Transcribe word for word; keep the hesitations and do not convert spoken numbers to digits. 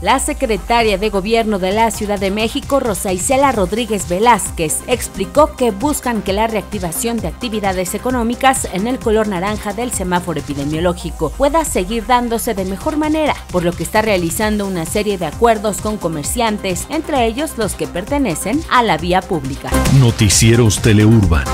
La secretaria de Gobierno de la Ciudad de México, Rosa Icela Rodríguez Velázquez, explicó que buscan que la reactivación de actividades económicas en el color naranja del semáforo epidemiológico pueda seguir dándose de mejor manera, por lo que está realizando una serie de acuerdos con comerciantes, entre ellos los que pertenecen a la vía pública. Noticieros TeleUrban.